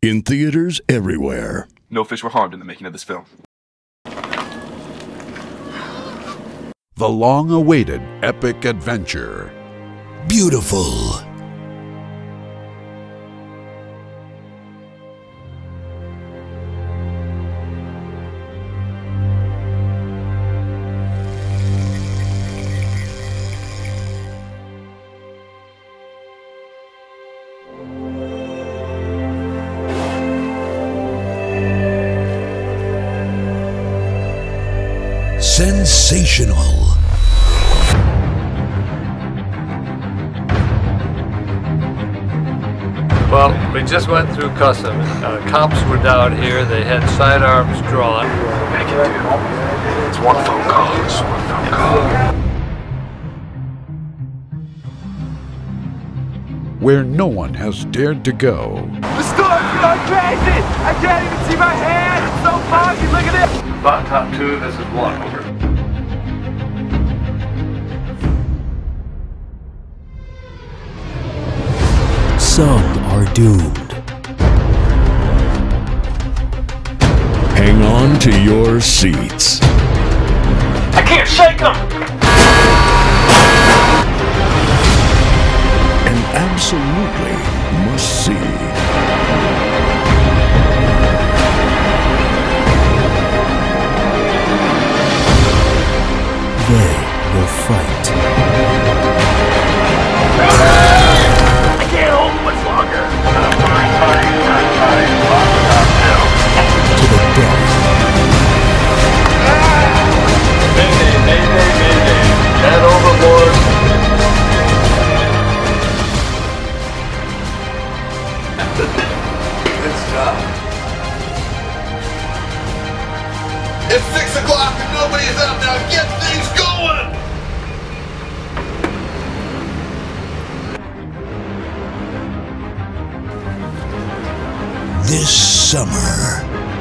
In theaters everywhere. No fish were harmed in the making of this film. The long-awaited epic adventure. Beautiful. Sensational. Well, we just went through customs. Cops were down here. They had sidearms drawn. What can I do? It's one phone call. It's one phone call. Where no one has dared to go. The storm's going crazy! I can't even see my hand! It's so foggy! Look at it! About top two, this is one. Over. Some are doomed. Hang on to your seats. I can't shake them! An absolutely must see. They will fight. It's 6 o'clock and nobody's up. Now get things going! This summer...